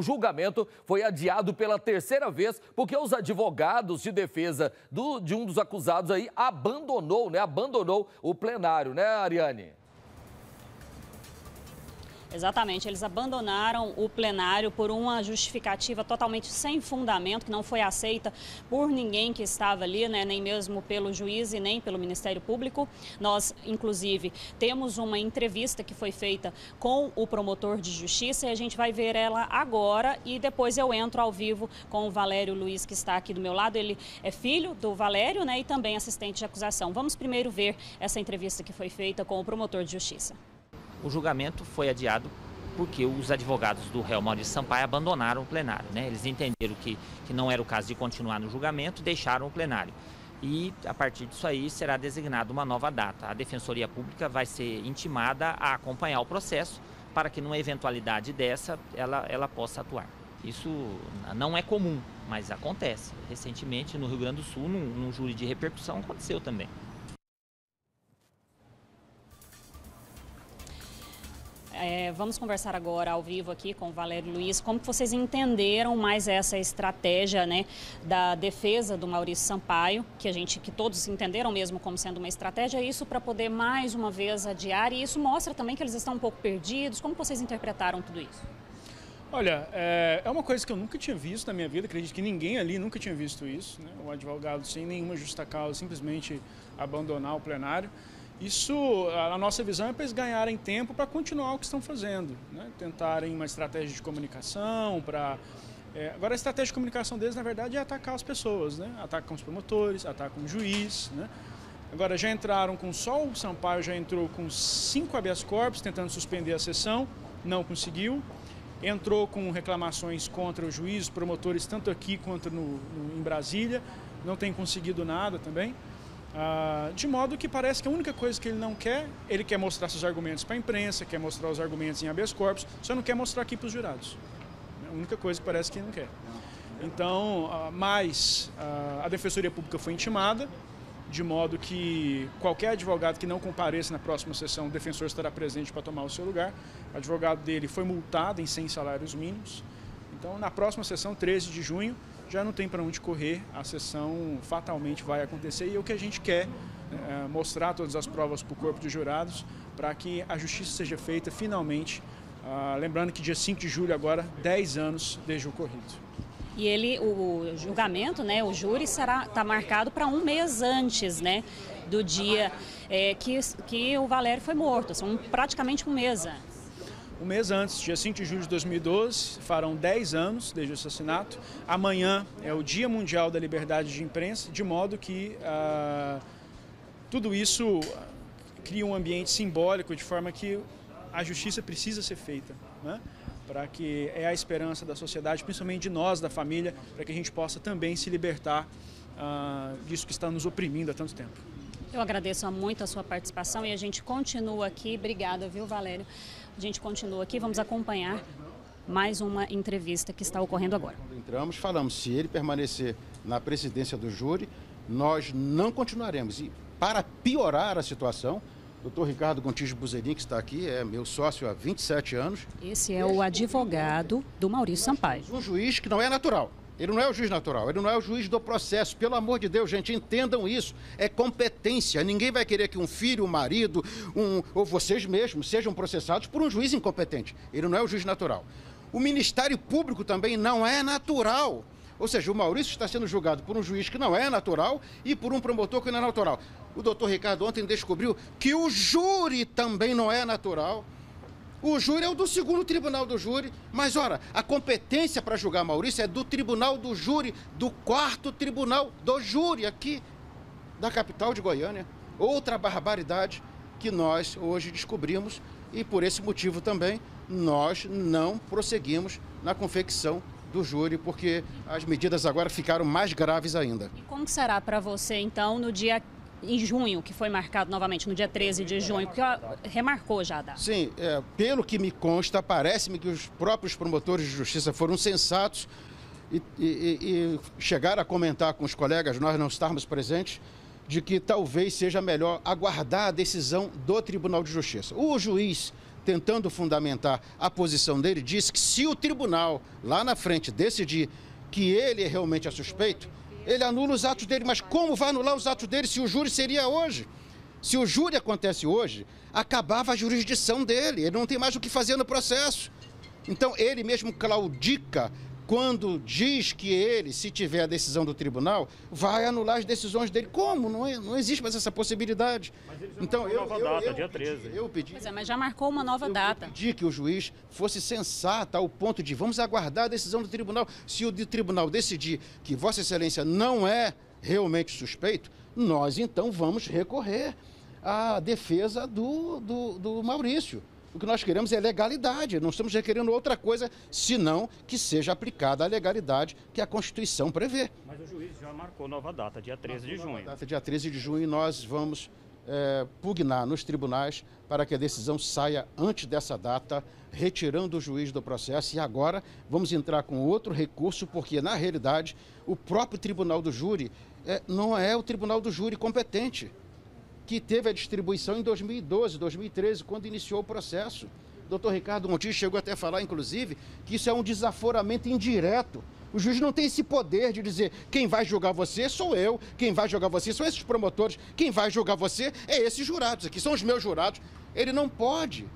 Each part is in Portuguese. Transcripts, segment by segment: o julgamento foi adiado pela terceira vez, porque os advogados de defesa de um dos acusados aí abandonou o plenário, né, Ariane? Exatamente, eles abandonaram o plenário por uma justificativa totalmente sem fundamento, que não foi aceita por ninguém que estava ali, né? Nem mesmo pelo juiz e nem pelo Ministério Público. Nós, inclusive, temos uma entrevista que foi feita com o promotor de justiça e a gente vai ver ela agora e depois eu entro ao vivo com o Valério Luiz, que está aqui do meu lado. Ele é filho do Valério, né? E também assistente de acusação. Vamos primeiro ver essa entrevista que foi feita com o promotor de justiça. O julgamento foi adiado porque os advogados do réu Maurício Sampaio abandonaram o plenário, né? Eles entenderam que não era o caso de continuar no julgamento, deixaram o plenário. E, a partir disso aí, será designada uma nova data. A Defensoria Pública vai ser intimada a acompanhar o processo para que, numa eventualidade dessa, ela possa atuar. Isso não é comum, mas acontece. Recentemente, no Rio Grande do Sul, num júri de repercussão, aconteceu também. Vamos conversar agora ao vivo aqui com o Valério Luiz. Como que vocês entenderam mais essa estratégia, né, da defesa do Maurício Sampaio, que todos entenderam mesmo como sendo uma estratégia, isso para poder mais uma vez adiar, e isso mostra também que eles estão um pouco perdidos. Como vocês interpretaram tudo isso? Olha, é uma coisa que eu nunca tinha visto na minha vida, acredito que ninguém ali nunca tinha visto isso, né? O advogado sem nenhuma justa causa simplesmente abandonar o plenário. Isso, a nossa visão é para eles ganharem tempo para continuar o que estão fazendo, né? Tentarem uma estratégia de comunicação para... Agora, a estratégia de comunicação deles, na verdade, é atacar as pessoas, né? Atacam os promotores, atacam o juiz, né? Agora, já entraram com só o Sampaio, já entrou com 5 habeas corpus, tentando suspender a sessão, não conseguiu. Entrou com reclamações contra o juiz, promotores, tanto aqui quanto em Brasília, não tem conseguido nada também. De modo que parece que a única coisa que ele quer mostrar seus argumentos para a imprensa, quer mostrar os argumentos em habeas corpus, só não quer mostrar aqui para os jurados. É a única coisa que parece que ele não quer. Então, a Defensoria Pública foi intimada, de modo que qualquer advogado que não compareça na próxima sessão, o defensor estará presente para tomar o seu lugar. O advogado dele foi multado em 100 salários mínimos. Então, na próxima sessão, 13 de junho, já não tem para onde correr, a sessão fatalmente vai acontecer, e é o que a gente quer, né, mostrar todas as provas para o corpo de jurados, para que a justiça seja feita finalmente, lembrando que dia 5 de julho agora, 10 anos desde o ocorrido. E o julgamento, né, o júri está marcado para um mês antes, né, do dia que o Valério foi morto, são praticamente um mês antes. Um mês antes, dia 5 de julho de 2012, farão 10 anos desde o assassinato. Amanhã é o Dia Mundial da Liberdade de Imprensa, de modo que tudo isso cria um ambiente simbólico, de forma que a justiça precisa ser feita, né? Para que é a esperança da sociedade, principalmente de nós, da família, para que a gente possa também se libertar disso que está nos oprimindo há tanto tempo. Eu agradeço muito a sua participação e a gente continua aqui. Obrigada, viu, Valério? A gente continua aqui, vamos acompanhar mais uma entrevista que está ocorrendo agora. Quando entramos, falamos, se ele permanecer na presidência do júri, nós não continuaremos. E para piorar a situação, o doutor Ricardo Contijo Buzerim, que está aqui, é meu sócio há 27 anos. Esse é o advogado do Maurício Sampaio. Um juiz que não é natural. Ele não é o juiz natural, ele não é o juiz do processo. Pelo amor de Deus, gente, entendam isso. É competência. Ninguém vai querer que um filho, um marido, ou vocês mesmos sejam processados por um juiz incompetente. Ele não é o juiz natural. O Ministério Público também não é natural. Ou seja, o Maurício está sendo julgado por um juiz que não é natural e por um promotor que não é natural. O doutor Ricardo ontem descobriu que o júri também não é natural. O júri é o do segundo tribunal do júri, mas, ora, a competência para julgar Maurício é do tribunal do júri, do quarto tribunal do júri aqui da capital de Goiânia. Outra barbaridade que nós hoje descobrimos e, por esse motivo também, nós não prosseguimos na confecção do júri, porque as medidas agora ficaram mais graves ainda. E como será para você, então, no dia... em junho, que foi marcado novamente, no dia 13 de junho, porque remarcou já a data. Sim, pelo que me consta, parece-me que os próprios promotores de justiça foram sensatos e chegaram a comentar com os colegas, nós não estarmos presentes, de que talvez seja melhor aguardar a decisão do Tribunal de Justiça. O juiz tentando fundamentar a posição dele, diz que se o tribunal, lá na frente, decidir que ele realmente é suspeito, ele anula os atos dele. Mas como vai anular os atos dele se o júri seria hoje? Se o júri acontece hoje, acabava a jurisdição dele, ele não tem mais o que fazer no processo. Então, ele mesmo claudica quando diz que ele, se tiver a decisão do tribunal, vai anular as decisões dele. Como? Não existe mais essa possibilidade. Então, eu pedi... Mas já marcou uma nova data. Eu pedi que o juiz fosse sensato ao ponto de vamos aguardar a decisão do tribunal. Se o tribunal decidir que Vossa Excelência não é realmente suspeito, nós então vamos recorrer à defesa do Maurício. O que nós queremos é legalidade, não estamos requerendo outra coisa, senão que seja aplicada a legalidade que a Constituição prevê. Mas o juiz já marcou nova data, dia 13 de junho. Data, dia 13 de junho, nós vamos pugnar nos tribunais para que a decisão saia antes dessa data, retirando o juiz do processo. E agora vamos entrar com outro recurso, porque na realidade o próprio tribunal do júri não é o tribunal do júri competente, que teve a distribuição em 2012, 2013, quando iniciou o processo. O doutor Ricardo Montes chegou até a falar, inclusive, que isso é um desaforamento indireto. O juiz não tem esse poder de dizer quem vai julgar você sou eu, quem vai julgar você são esses promotores, quem vai julgar você é esses jurados aqui, são os meus jurados. Ele não pode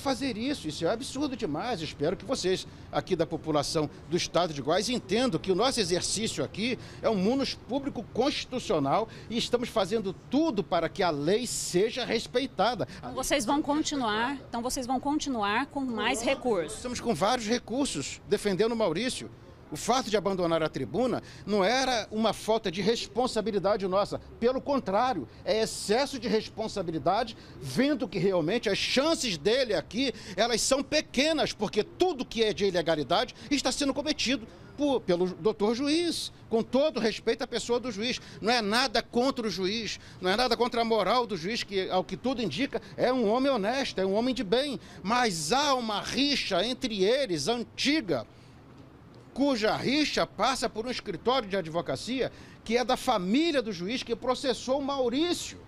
fazer isso, isso é um absurdo demais. Espero que vocês aqui da população do Estado de Goiás entendam que o nosso exercício aqui é um munus público constitucional e estamos fazendo tudo para que a lei seja respeitada. Então vocês vão continuar com mais recursos. Estamos com vários recursos defendendo o Maurício. O fato de abandonar a tribuna não era uma falta de responsabilidade nossa. Pelo contrário, é excesso de responsabilidade, vendo que realmente as chances dele aqui, elas são pequenas, porque tudo que é de ilegalidade está sendo cometido pelo doutor juiz, com todo respeito à pessoa do juiz. Não é nada contra o juiz, não é nada contra a moral do juiz, que ao que tudo indica é um homem honesto, é um homem de bem. Mas há uma rixa entre eles, antiga, cuja rixa passa por um escritório de advocacia que é da família do juiz que processou o Maurício.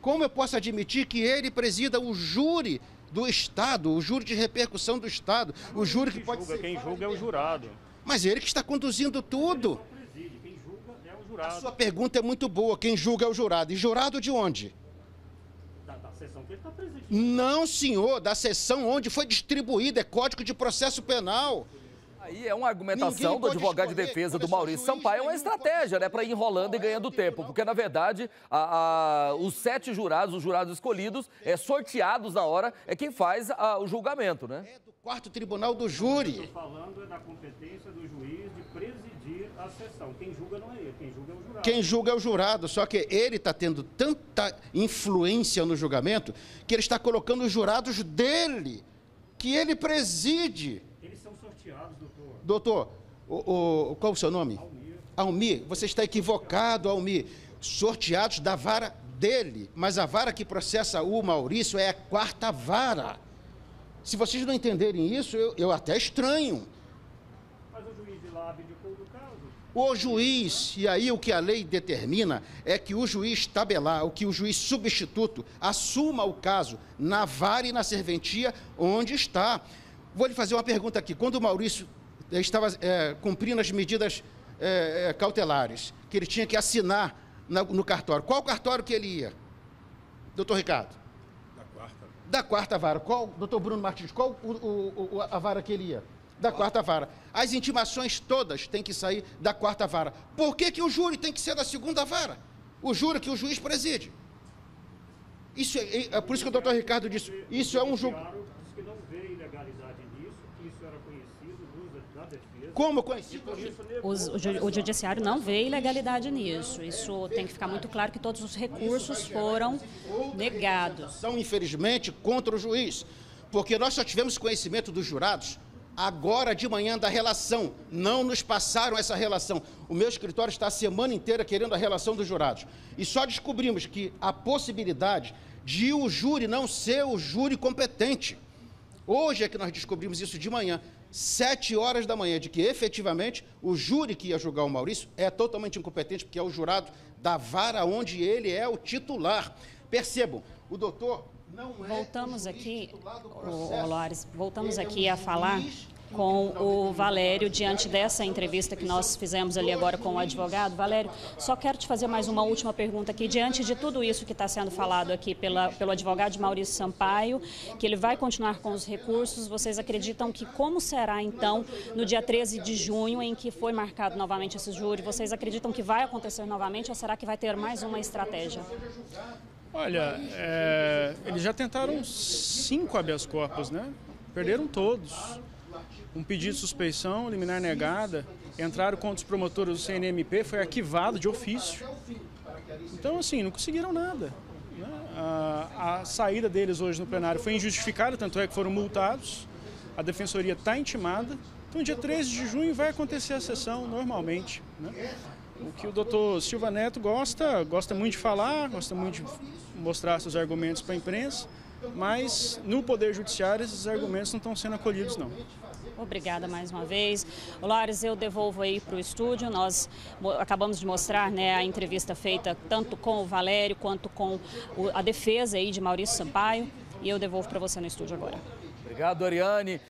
Como eu posso admitir que ele presida o júri do Estado, o júri de repercussão do Estado, o júri que pode ser... Quem julga é o jurado. Mas ele que está conduzindo tudo. Quem julga é o jurado. A sua pergunta é muito boa, quem julga é o jurado. E jurado de onde? Da sessão que ele está presidindo. Não, senhor, da sessão onde foi distribuído, é Código de Processo Penal. Aí é uma argumentação do advogado de defesa do Maurício Sampaio, é uma estratégia, né, para ir enrolando e ganhando tempo, porque, na verdade, os 7 jurados, os jurados escolhidos, sorteados na hora, é quem faz o julgamento, né? É do 4º Tribunal do Júri. O que eu estou falando é da competência do juiz de presidir a sessão. Quem julga não é ele, quem julga é o jurado. Quem julga é o jurado, só que ele está tendo tanta influência no julgamento que ele está colocando os jurados dele, que ele preside. Eles são sorteados, doutor. Doutor, qual o seu nome? Almir. Almir, você está equivocado, Almir. Sorteados da vara dele, mas a vara que processa o Maurício é a 4ª vara. Se vocês não entenderem isso, eu até estranho. Mas o juiz de lá abdicou do caso? O juiz, e aí o que a lei determina é que o juiz tabelar, o que o juiz substituto assuma o caso na vara e na serventia onde está. Vou lhe fazer uma pergunta aqui. Quando o Maurício estava cumprindo as medidas cautelares, que ele tinha que assinar no cartório, qual cartório que ele ia? Doutor Ricardo? Da 4ª. Da 4ª vara. Qual, doutor Bruno Martins, qual a vara que ele ia? Da 4ª vara. As intimações todas têm que sair da 4ª vara. Por que o júri tem que ser da 2ª vara? O júri que o juiz preside. Isso é por isso que o doutor Ricardo disse, isso é um julgamento. Que não vê ilegalidade nisso, que isso era conhecido, da defesa. Como conhecido? O judiciário não vê ilegalidade nisso. Isso tem que ficar muito claro, que todos os recursos foram negados. São, infelizmente, contra o juiz, porque nós só tivemos conhecimento dos jurados agora de manhã da relação, não nos passaram essa relação. O meu escritório está a semana inteira querendo a relação dos jurados. E só descobrimos que a possibilidade de o júri não ser o júri competente. Hoje é que nós descobrimos isso de manhã, 7 horas da manhã, de que efetivamente o júri que ia julgar o Maurício é totalmente incompetente, porque é o jurado da vara onde ele é o titular. Percebam, o doutor Voltamos aqui, Olares, voltamos aqui a falar com o Valério diante dessa entrevista que nós fizemos ali agora com o advogado. Valério, só quero te fazer mais uma última pergunta aqui. Diante de tudo isso que está sendo falado aqui pelo advogado Maurício Sampaio, que ele vai continuar com os recursos, vocês acreditam que como será então no dia 13 de junho, em que foi marcado novamente esse júri? Vocês acreditam que vai acontecer novamente ou será que vai ter mais uma estratégia? Olha, eles já tentaram 5 habeas corpus, né? Perderam todos. Um pedido de suspeição, liminar negada, entraram contra os promotores do CNMP, foi arquivado de ofício. Então, assim, não conseguiram nada, né? A saída deles hoje no plenário foi injustificada, tanto é que foram multados. A defensoria está intimada. Então, dia 13 de junho vai acontecer a sessão normalmente, né? O que o doutor Silva Neto gosta muito de falar, gosta muito de mostrar seus argumentos para a imprensa, mas no Poder Judiciário esses argumentos não estão sendo acolhidos, não. Obrigada mais uma vez. Olares, eu devolvo aí para o estúdio. Nós acabamos de mostrar, né, a entrevista feita tanto com o Valério quanto com a defesa aí de Maurício Sampaio, e eu devolvo para você no estúdio agora. Obrigado, Ariane.